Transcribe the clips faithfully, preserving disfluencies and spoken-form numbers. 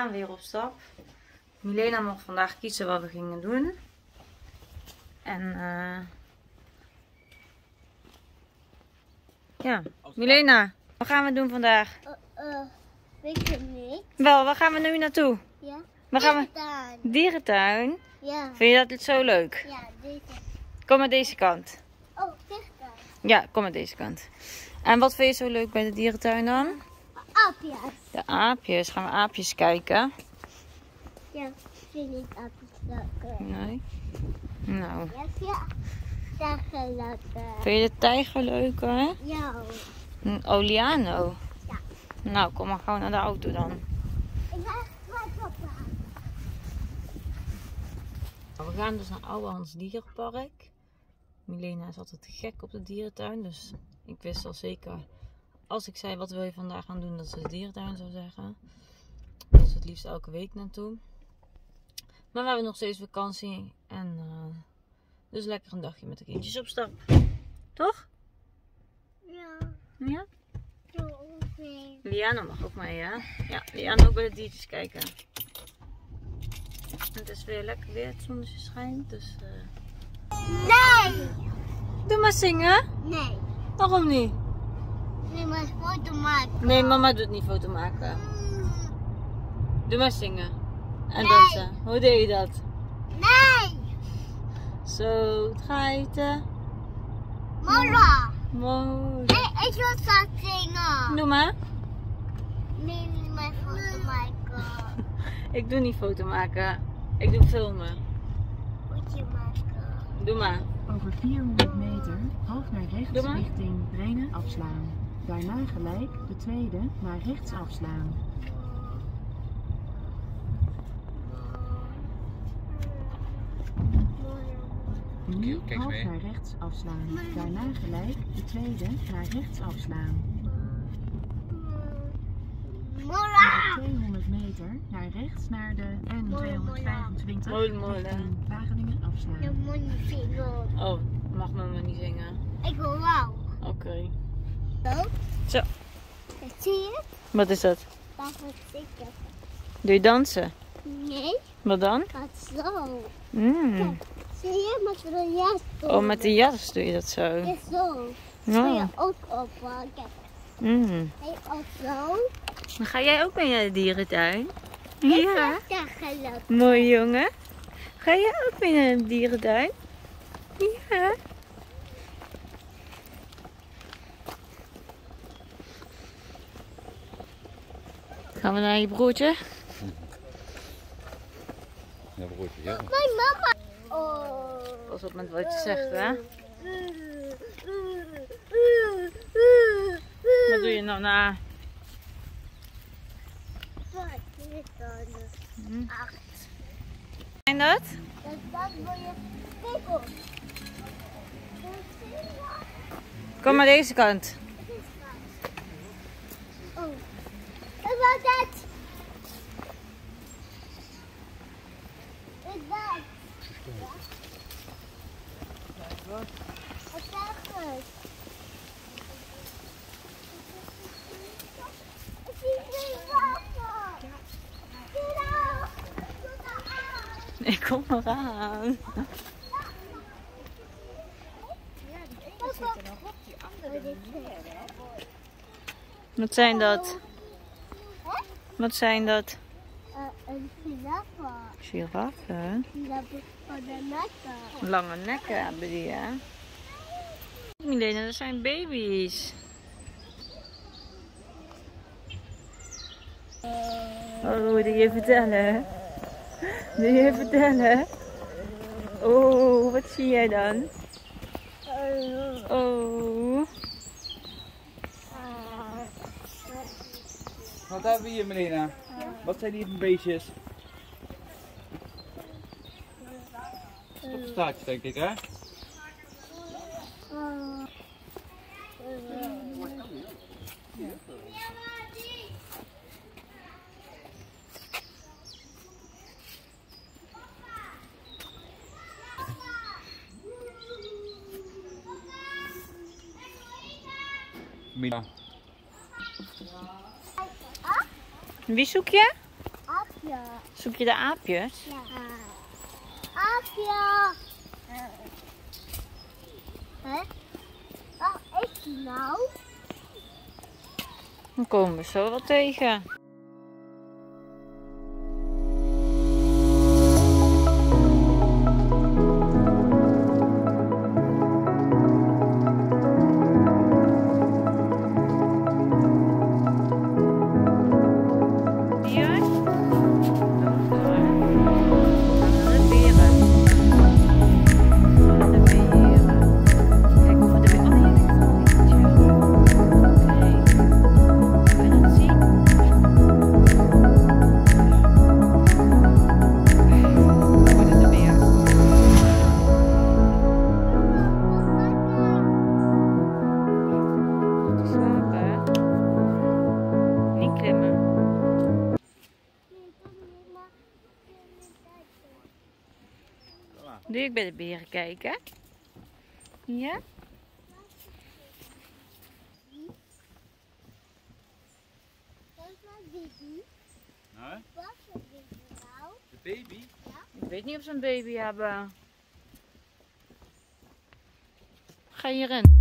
gaan weer op stap. Milena mocht vandaag kiezen wat we gingen doen. En uh, ja, Milena, wat gaan we doen vandaag? Uh, uh, weet je niet. Wel, waar gaan we nu naartoe? Ja. Waar gaan dierentuin. We? Dierentuin. Ja. Vind je dat zo leuk? Ja, deze. Kom maar deze kant. Oh, dierentuin. Ja, kom maar deze kant. En wat vind je zo leuk bij de dierentuin dan? Aapjes. De aapjes. Gaan we aapjes kijken? Ja, ik vind niet aapjes leuk. Nee. Nou. Ja, vind je tijger leuk? Vind je de tijger leuk, hè? Ja. Een Oliano. Ja. Nou, kom maar gewoon naar de auto dan. Ik ga echt papa. We gaan dus naar Ouwehands Dierenpark. Milena is altijd gek op de dierentuin, dus ik wist al zeker, als ik zei wat wil je vandaag gaan doen, dat ze de dierentuin zou zeggen. Dus het liefst elke week naartoe. Maar we hebben nog steeds vakantie en uh, dus lekker een dagje met de kindjes op stap. Toch? Ja. Ja? Ja, okay. Liana mag ook mee, hè? Ja, Liana ook bij de diertjes kijken. Het is weer lekker weer, het zonnetje schijnt, dus... Uh... Nee! Doe maar zingen. Nee. Waarom niet? Nee, maar foto maken. Nee, mama doet niet foto maken. Doe maar zingen. En nee. Dansen. Hoe deed je dat? Nee! Zo, geiten. Mola. Mola. Nee, ik wil dat zingen. Doe maar. Nee, niet mijn foto maken. Ik doe niet foto maken. Ik doe filmen. Foto maken. Doe maar. Over vierhonderd meter, half naar rechts richting Rhenen afslaan. Daarna gelijk de tweede naar rechts afslaan. Nu half naar rechts afslaan. Daarna gelijk de tweede naar rechts afslaan. Over tweehonderd meter naar rechts naar de N tweehonderdvijfentwintig richting Wageningen afslaan. Ik moet niet zingen. Oh, mag mama niet zingen? Ik wil wel. Oké. Okay. Zo. Zo. Zie je het? Wat is dat? Daar moet ik zingen. Doe je dansen? Nee. Wat dan? Dat zo. Mm. Kijk, zie je met de jas doen? Oh, met de jas doe je dat zo? Ja, zo. Ja. Doe je ook op, kijk. Mm. Hey, ook zo. Dan ga jij ook mee naar de dierentuin? Ja. Mooi jongen. Ga jij ook mee naar de dierentuin? Ja. Gaan we naar je broertje? Ja, broertje, ja. Mijn mama. Oh. Pas op met wat je zegt, hè? Wat doe je nou na? acht. Zijn dat? Dat wil je pikkel. Kom maar deze kant. Oh. Wat was dat? Wat was dat? Wat was dat? Ik kom eraan. Ja, die ene zit er nog op, die andere niet meer. Wat zijn dat? Wat zijn dat? Een giraffe. Giraffe? Giraffe van de nekken. Lange nekken hebben die, hè? Milena, dat zijn baby's. Oh, wil je vertellen? Wil je vertellen? Oh, wat zie jij dan? Oh. Wat hebben we hier, Milena? Wat zijn hier voor beestjes? Stopstaartjes, denk ik, hè? Wie zoek je? Ja. Zoek je de aapjes? Ja. Aapje! Hè? Wat is die nou? Dan komen we zo wel tegen. Doe ik bij de beren kijken? Ja? Wat is mijn baby? Nee? Wat is mijn baby nou? De baby? Ja? Ik weet niet of ze een baby hebben. Ga hierin.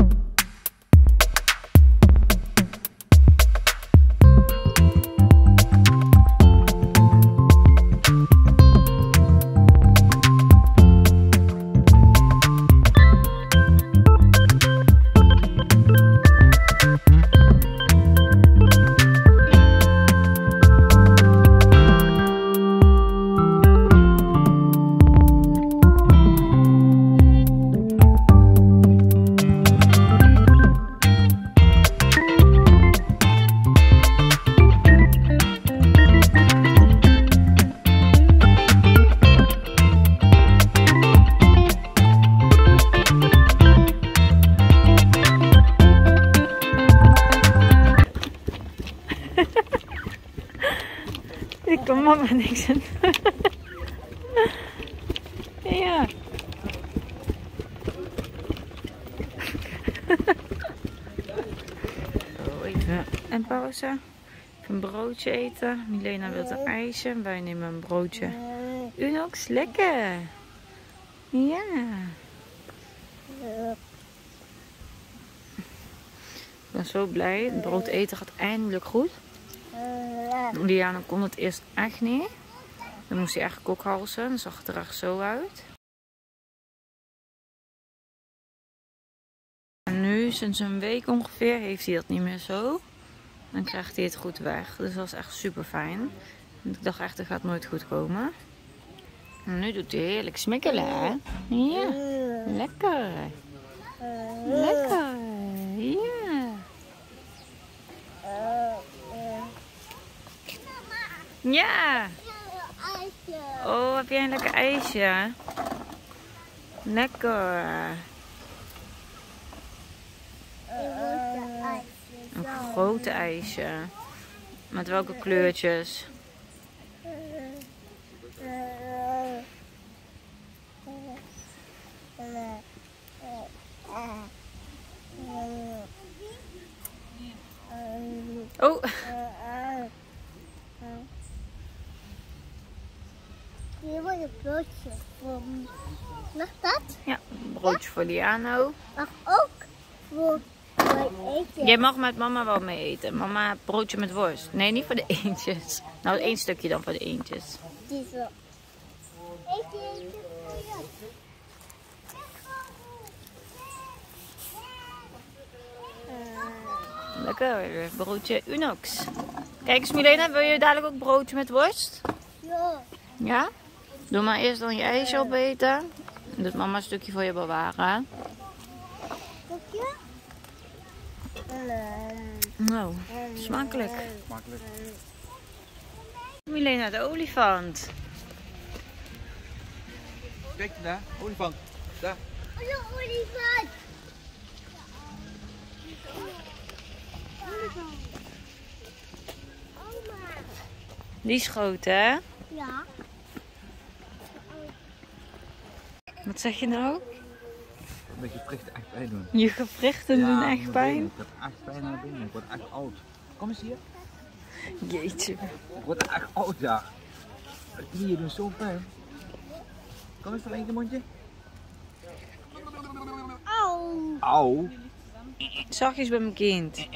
Ik kom mama niks in. Ja. Even een pauze. Even een broodje eten. Milena wil een ijsje. Wij nemen een broodje. Unox, lekker. Ja. Ik ben zo blij. Het brood eten gaat eindelijk goed. Liana kon het eerst echt niet. Dan moest hij echt kokhalzen. Dan zag het er echt zo uit. En nu, sinds een week ongeveer, heeft hij dat niet meer zo. Dan krijgt hij het goed weg. Dus dat is echt super fijn. Ik dacht echt, dat gaat nooit goed komen. En nu doet hij heerlijk smikkelen, hè? Ja, lekker. Lekker, ja. Ja! Oh, heb jij een lekker ijsje? Lekker! Een grote ijsje. Met welke kleurtjes? Oh! Hier wordt een broodje voor. Mag dat? Ja, een broodje ja? voor Liano. Mag ook voor eten. Jij mag met mama wel mee eten. Mama, broodje met worst. Nee, niet voor de eentjes. Nou, één stukje dan voor de eentjes. Die zo. Lekker, broodje Unox. Kijk eens, Milena, wil je dadelijk ook broodje met worst? Ja. Ja? Doe maar eerst dan je ijsje opeten. Doet mama een stukje voor je bewaren. Stukje? Nou, smakelijk. Smakelijk. Milena, de olifant. Kijk daar, olifant. Daar. Oh, de olifant. Die is groot, hè? Ja. Wat zeg je nou? Dat je gewrichten echt pijn doen. Je gewrichten ja, doen echt pijn? Ik heb echt pijn aan de benen. Ik word echt oud. Kom eens hier. Jeetje. Ik word echt oud, ja. Hier, de soppen. Kom eens van één keer mondje. Auw. Auw. Zachtjes bij mijn kind.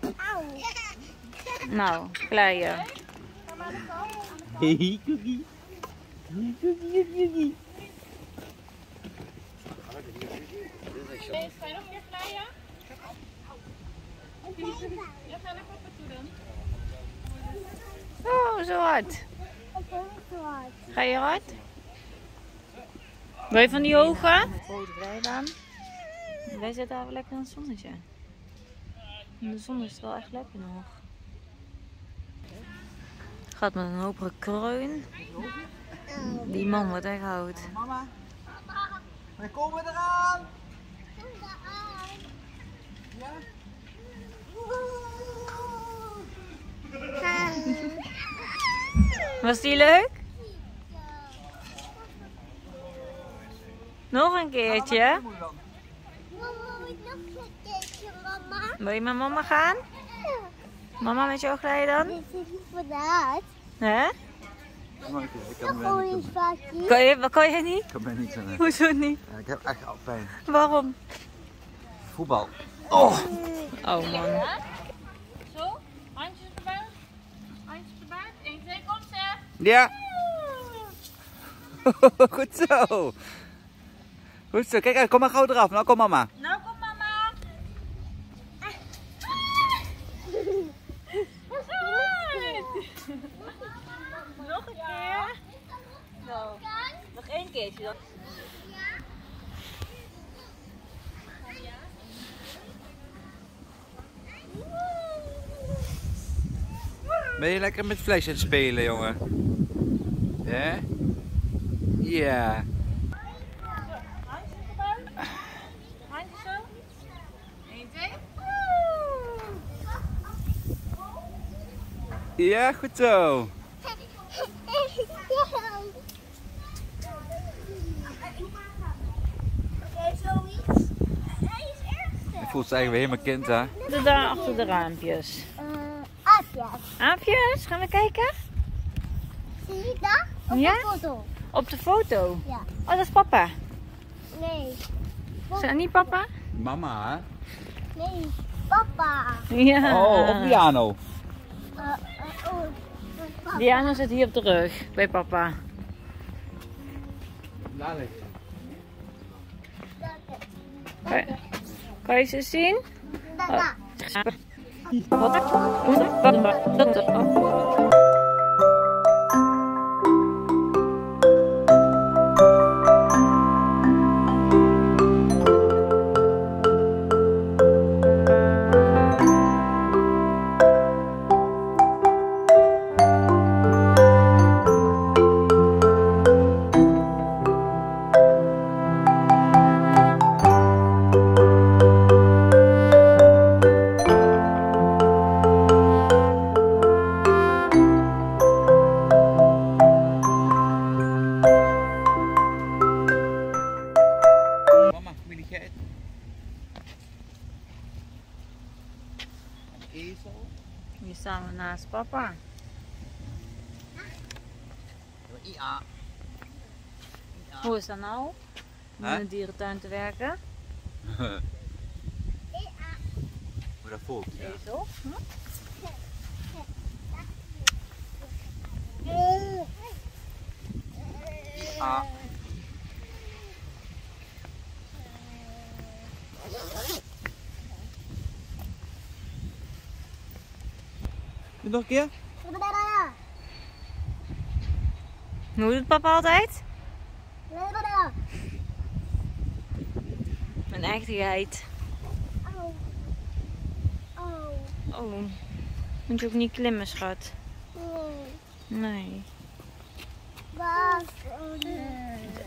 Auw. Nou, kleien. Hey, cookie. Hey, cookie, cookie. Hey, ga je nog meer kleien? Ja, ga naar papa toe dan. Oh, zo hard. Ga je hard? Wil je van die hoge? Wij zitten daar lekker in het zonnetje. In de zon is het wel echt lekker nog. Gaat met een hopere kreun. Die man wordt echt oud. Mama, we komen eraan! Ja? Was die leuk? Nog een keertje? Wil je met mama gaan? Mama met jou glijden dan? Hè? Kan je, kan je niet? Ik kan mij niks aan. Hoezo niet? Ja, ik heb echt al pijn. Waarom? Voetbal. Oh, oh man. Zo, handjes erbij. Handjes erbij. één, twee, kom zeg. Ja. Goed zo. Goed zo. Kijk uit, kom maar gauw eraf. Nou, kom mama. Nou, kom mama. Ah. Nog een keer. Nou, nog één keertje dan. Ben je lekker met vlees aan het spelen, jongen? Hè? Ja. Ja. Handjes erbij. Handjes zo. één, twee. Ja, goed zo. Ik voel het eigenlijk weer helemaal kind, hè? Daar achter de raampjes. Aapjes. Aapjes? Gaan we kijken? Zie je dat? Op ja? de foto. Op de foto? Ja. Oh, dat is papa. Nee. Is dat niet papa? Mama, hè? Nee, papa. Ja. Oh, op Diano. Uh, uh, oh, Diano zit hier op de rug, bij papa. Daar ligt hij. Kan je ze zien? Papa. Oh. Wat ik kom, papa. Ja. Ja. Hoe is dat nou? Om in de dierentuin te werken? Ja. Hoe dat voelt? Ja. Ezel? Hm? Ja. Nog een keer? Hoe doet papa altijd? Mijn echte geit. Oh. Oh. Oh. Moet je ook niet klimmen, schat? Nee. Nee.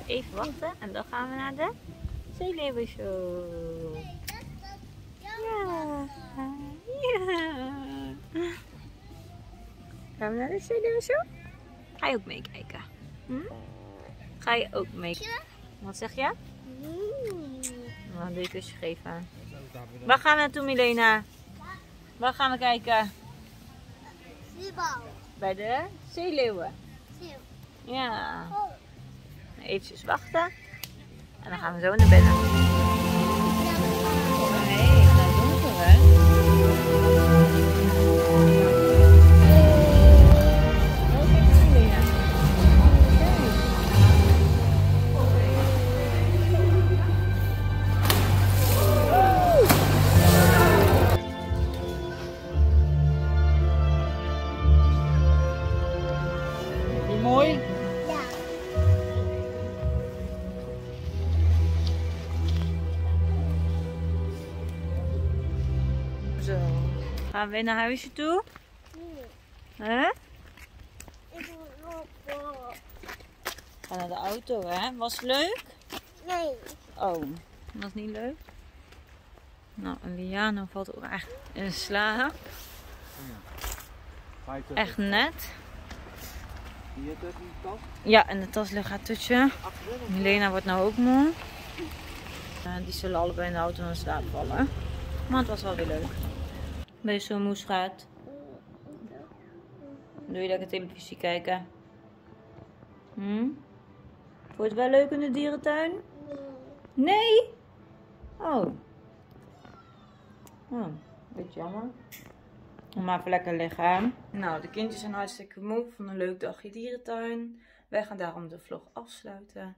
Even wachten en dan gaan we naar de zeeleeuwenshow. Ja. Ja. Gaan we naar de zeeleeuwenshow? Ga je ook meekijken? Hm? Ga je ook meekijken? Wat zeg je? Nou, een leuke kusje geven. Waar gaan we naartoe, Milena? Waar gaan we kijken? Bij de zeeleeuwen. Ja. Eventjes wachten. En dan gaan we zo naar binnen. Nee, dat doen we hè. Mooi? Ja. Zo. Gaan we naar huisje toe? Nee. Huh? Ik wil lopen. Ga naar de auto, hè? Was het leuk? Nee. Oh, was niet leuk? Nou, en Liano valt ook echt in slaap. Echt net. Hier in de tas? Ja, en de tas ligt haar tussen. Milena wordt nou ook moe. Uh, die zullen allebei in de auto in slaap vallen. Maar het was wel weer leuk. Ben je zo moe, schat? Doe je lekker televisie kijken? Hm? Wordt het wel leuk in de dierentuin? Nee? Oh. Oh, beetje jammer. Maar even lekker liggen. Nou, de kindjes zijn hartstikke moe van een leuk dagje dierentuin. Wij gaan daarom de vlog afsluiten.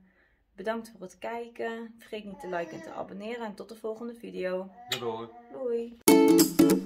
Bedankt voor het kijken. Vergeet niet te liken en te abonneren. En tot de volgende video. Doei. Doei.